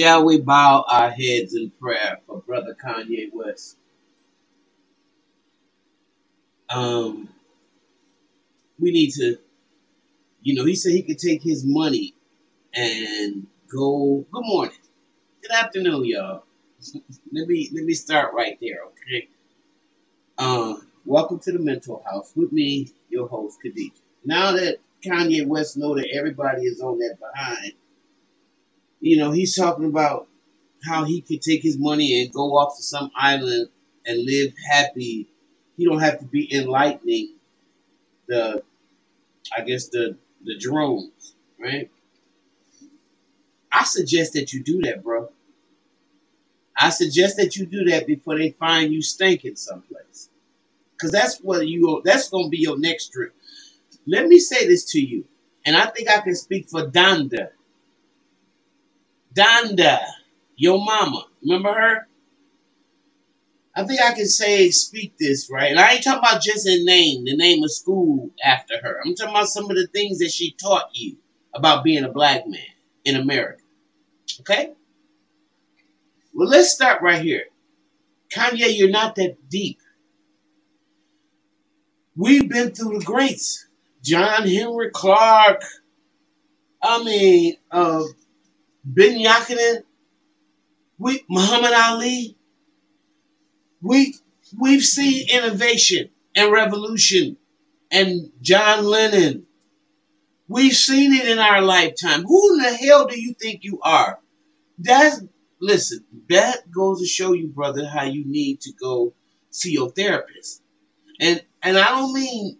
Shall we bow our heads in prayer for Brother Kanye West? We need to, you know, he said he could take his money and go. Good morning. Good afternoon, y'all. let me start right there, okay? Welcome to the Mental House with me, your host, Khadijah. Now that Kanye West know that everybody is on that behind, you know, he's talking about how he could take his money and go off to some island and live happy. He don't have to be enlightening the, I guess, the drones, right? I suggest that you do that, bro. I suggest that you do that before they find you stinking someplace. Because that's going to be your next trip. Let me say this to you, and I think I can speak for Donda. Donda, your mama, remember her? I think I can speak this, right? And I ain't talking about just a name, the name of school after her. I'm talking about some of the things that she taught you about being a black man in America, okay? Well, let's start right here. Kanye, you're not that deep. We've been through the greats. John Henry Clark, Ben Yakunin, Muhammad Ali. We've seen innovation and revolution and John Lennon. We've seen it in our lifetime. Who in the hell do you think you are? Listen, that goes to show you, brother, how you need to go see your therapist. And I don't mean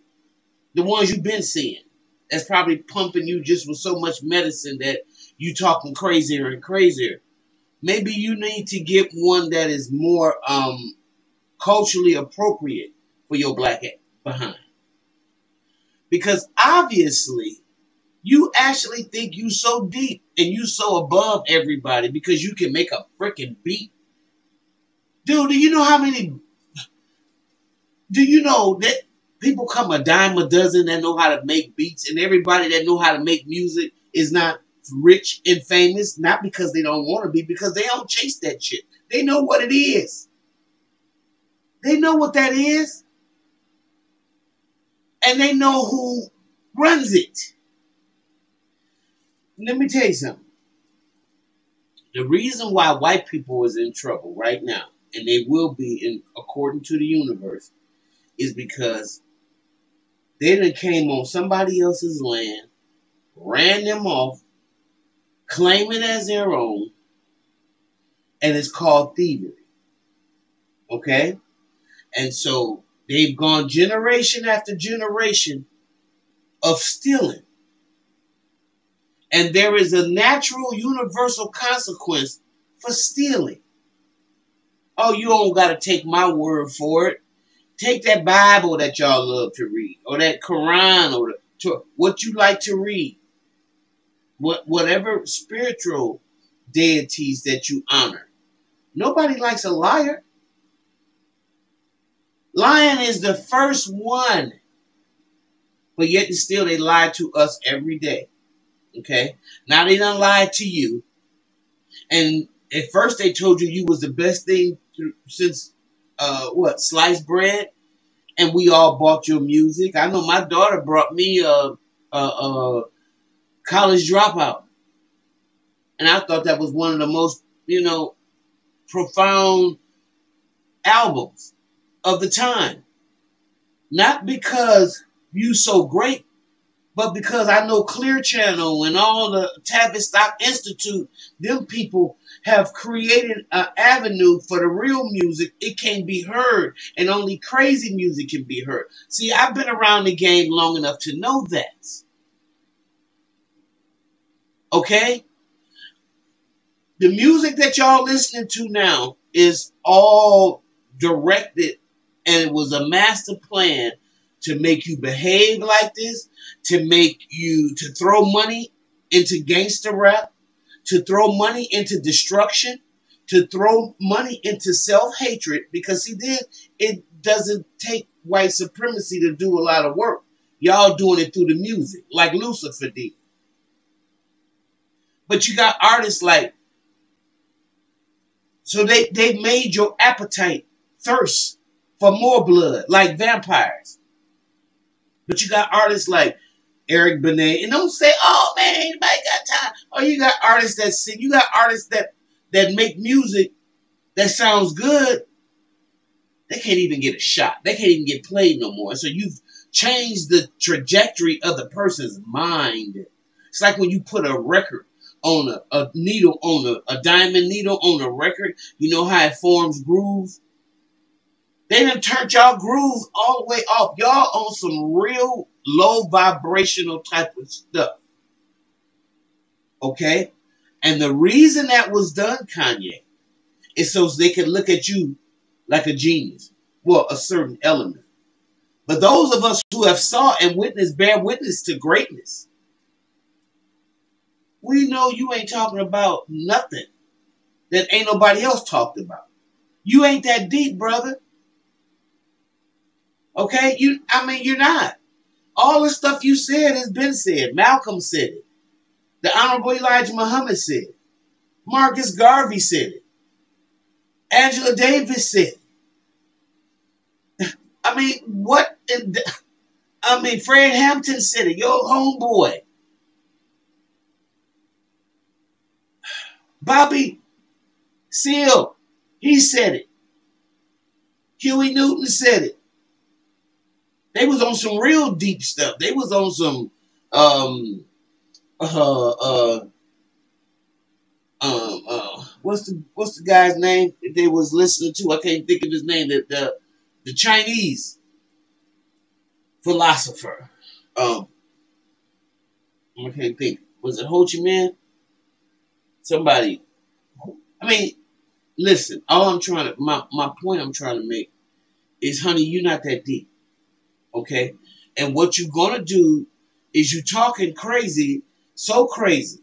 the ones you've been seeing. That's probably pumping you just with so much medicine that you talking crazier and crazier. Maybe you need to get one that is more culturally appropriate for your black behind. Because obviously, you actually think you so deep and you so above everybody because you can make a freaking beat. Dude, do you know how many... Do you know that people come a dime a dozen that know how to make beats, and everybody that know how to make music is not rich and famous, not because they don't want to be, because they don't chase that shit. They know what it is. They know what that is. And they know who runs it. Let me tell you something. The reason why white people is in trouble right now, and they will be according to the universe, is because they done came on somebody else's land, ran them off, claim it as their own, and it's called thievery. Okay? And so they've gone generation after generation of stealing. And there is a natural universal consequence for stealing. Oh, you don't got to take my word for it. Take that Bible that y'all love to read, or that Quran, or what you like to read. Whatever spiritual deities that you honor. Nobody likes a liar. Lying is the first one. But yet and still they lie to us every day. Okay? Now they done lied to you. And at first they told you was the best thing since sliced bread. And we all bought your music. I know my daughter brought me a College Dropout. And I thought that was one of the most, profound albums of the time. Not because you so great, but because I know Clear Channel and all the Tavistock Institute, them people have created an avenue for the real music. It can't be heard, and only crazy music can be heard. See, I've been around the game long enough to know that. Okay? The music that y'all listening to now is all directed, and it was a master plan to make you behave like this, to throw money into gangster rap, to throw money into destruction, to throw money into self-hatred, because see, then it doesn't take white supremacy to do a lot of work. Y'all doing it through the music, like Lucifer did. But you got artists like So they made your appetite thirst for more blood, like vampires. But you got artists like Eric Benet, and don't say, oh man, anybody got time. Or you got artists that sing, you got artists that make music that sounds good. They can't even get a shot. They can't even get played no more. So you've changed the trajectory of the person's mind. It's like when you put a record on a needle, on a diamond needle on a record. You know how it forms groove? They done turned y'all groove all the way off. Y'all on some real low vibrational type of stuff. Okay? And the reason that was done, Kanye, is so they could look at you like a genius. Well, a certain element. But those of us who have saw and witnessed, bear witness to greatness, we know you ain't talking about nothing that ain't nobody else talked about. You ain't that deep, brother. Okay? You're not. All the stuff you said has been said. Malcolm said it. The Honorable Elijah Muhammad said it. Marcus Garvey said it. Angela Davis said it. Fred Hampton said it. Your homeboy. Bobby Seal, he said it. Huey Newton said it. They was on some real deep stuff. They was on some what's the guy's name that they was listening to? I can't think of his name. The Chinese philosopher. I can't think. Was it Ho Chi Minh? Somebody, listen, my point I'm trying to make is, honey, you're not that deep, okay? And what you're going to do is you talking crazy, so crazy,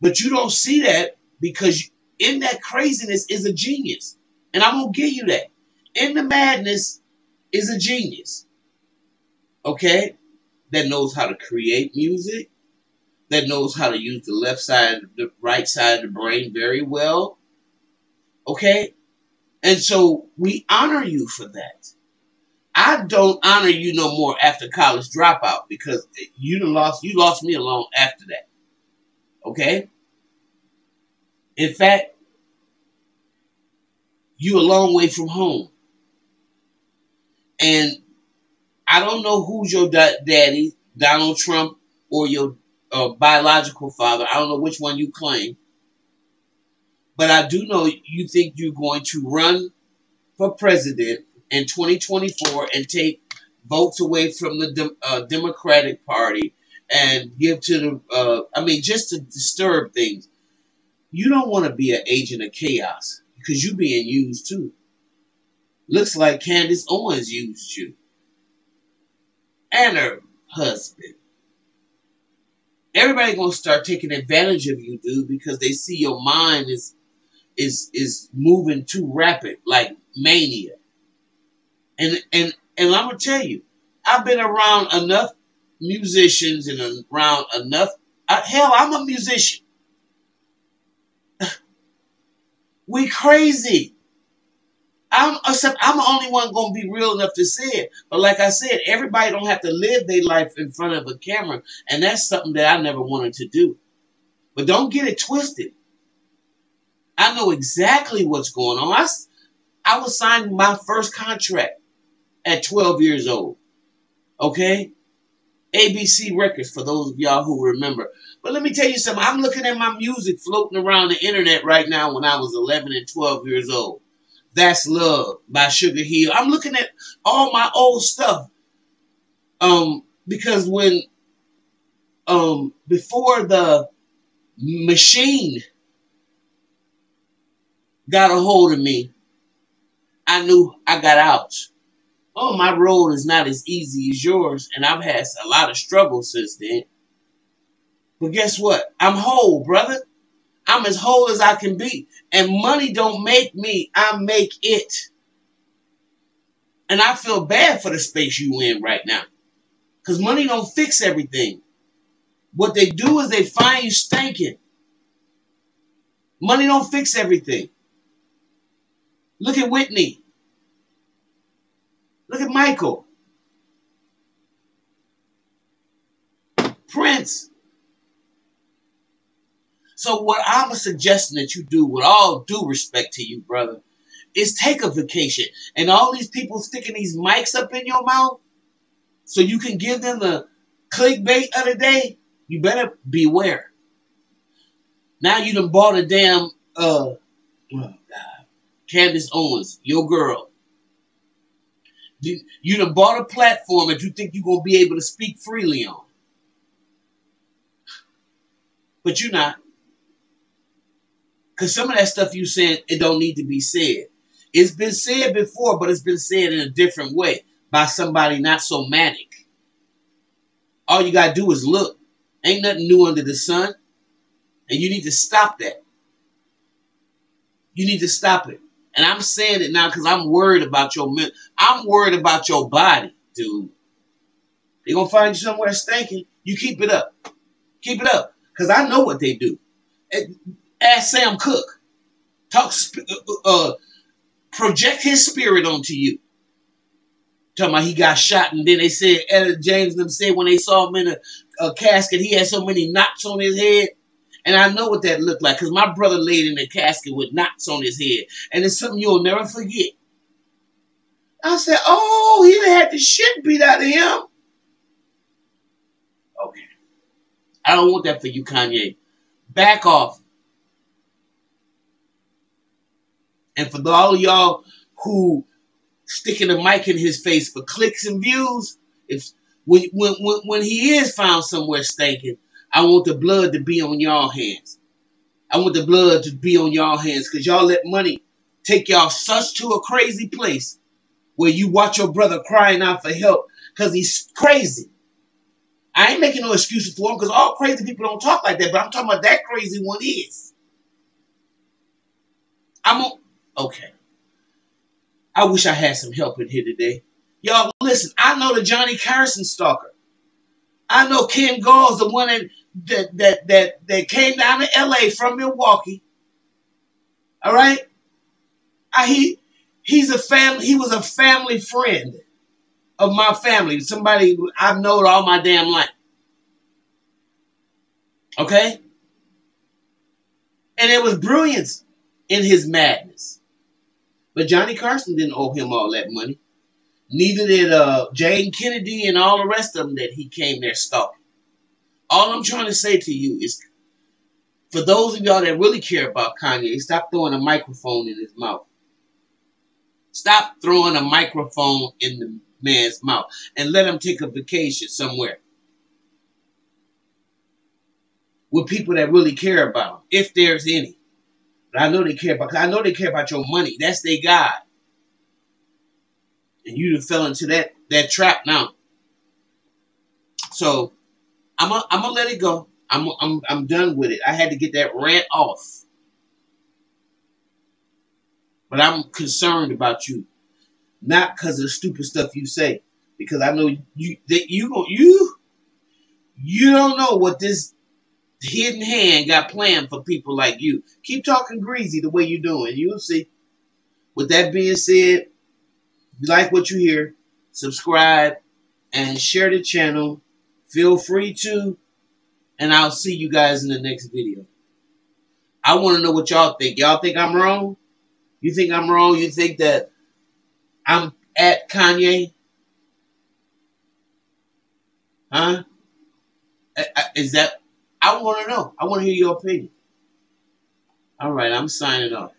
but you don't see that because in that craziness is a genius, and I'm going to give you that. In the madness is a genius, okay, that knows how to create music, that knows how to use the left side, the right side of the brain very well. Okay? And so we honor you for that. I don't honor you no more after college dropout because you lost me alone after that. Okay? In fact, you a long way from home. And I don't know who's your daddy, Donald Trump or your biological father. I don't know which one you claim, but I do know you think you're going to run for president in 2024 and take votes away from the Democratic Party and give to the, just to disturb things. You don't want to be an agent of chaos because you're being used too. Looks like Candace Owens used you and her husband. Everybody gonna start taking advantage of you, dude, because they see your mind is moving too rapid, like mania. And I'm gonna tell you, I've been around enough musicians and around enough. Hell, I'm a musician. We crazy. I'm the only one gonna be real enough to say it. But like I said, everybody don't have to live their life in front of a camera, and that's something that I never wanted to do. But don't get it twisted. I know exactly what's going on. I was signed my first contract at 12 years old. Okay? ABC Records, for those of y'all who remember. But let me tell you something. I'm looking at my music floating around the internet right now when I was 11 and 12 years old. That's Love by Sugar Hill. I'm looking at all my old stuff. Because when before the machine got a hold of me, I knew I got out. Oh, my road is not as easy as yours, and I've had a lot of struggle since then. But guess what? I'm whole, brother. I'm as whole as I can be. And money don't make me. I make it. And I feel bad for the space you in right now. Because money don't fix everything. What they do is they find you stinking. Money don't fix everything. Look at Whitney. Look at Michael. Prince. So what I'm suggesting that you do, with all due respect to you, brother, is take a vacation. And all these people sticking these mics up in your mouth so you can give them the clickbait of the day, you better beware. Now you done bought a damn, Candace Owens, your girl. You done bought a platform that you think you're going to be able to speak freely on. But you're not. Because some of that stuff you said, it don't need to be said. It's been said before, but it's been said in a different way by somebody not so manic. All you got to do is look. Ain't nothing new under the sun. And you need to stop that. You need to stop it. And I'm saying it now because I'm worried about your mental. I'm worried about your body, dude. They're going to find you somewhere stinking. You keep it up. Keep it up. Because I know what they do. Ask Sam Cooke. Project his spirit onto you. Talking about he got shot, and then they said, Eddie James and them said when they saw him in a casket, he had so many knots on his head. And I know what that looked like, because my brother laid in the casket with knots on his head. And it's something you'll never forget. I said, oh, he had the shit beat out of him. Okay. I don't want that for you, Kanye. Back off. And for all of y'all who sticking a mic in his face for clicks and views, if when he is found somewhere stinking, I want the blood to be on y'all hands. I want the blood to be on y'all hands because y'all let money take y'all such to a crazy place where you watch your brother crying out for help because he's crazy. I ain't making no excuses for him because all crazy people don't talk like that, but I'm talking about that crazy one is. Okay. I wish I had some help in here today. Y'all, listen, I know the Johnny Carson stalker. I know Ken Galls, the one that came down to L.A. from Milwaukee. All right? He was a family friend of my family. Somebody I've known all my damn life. Okay? And it was brilliance in his madness. But Johnny Carson didn't owe him all that money. Neither did Jane Kennedy and all the rest of them that he came there stalking. All I'm trying to say to you is, for those of y'all that really care about Kanye, stop throwing a microphone in his mouth. Stop throwing a microphone in the man's mouth and let him take a vacation somewhere with people that really care about him, if there's any. But I know they care about. 'Cause I know they care about your money. That's their God. And you fell into that trap now. So I'm gonna let it go. I'm done with it. I had to get that rant off. But I'm concerned about you, not because of the stupid stuff you say, because I know you don't know what this hidden hand got planned for people like you. Keep talking greasy the way you're doing. You'll see. With that being said. If you like what you hear, subscribe and share the channel. Feel free to, and I'll see you guys in the next video. I want to know what y'all think. Y'all think I'm wrong? You think I'm wrong? You think that I'm at Kanye? Huh? Is that? I want to know. I want to hear your opinion. All right, I'm signing off.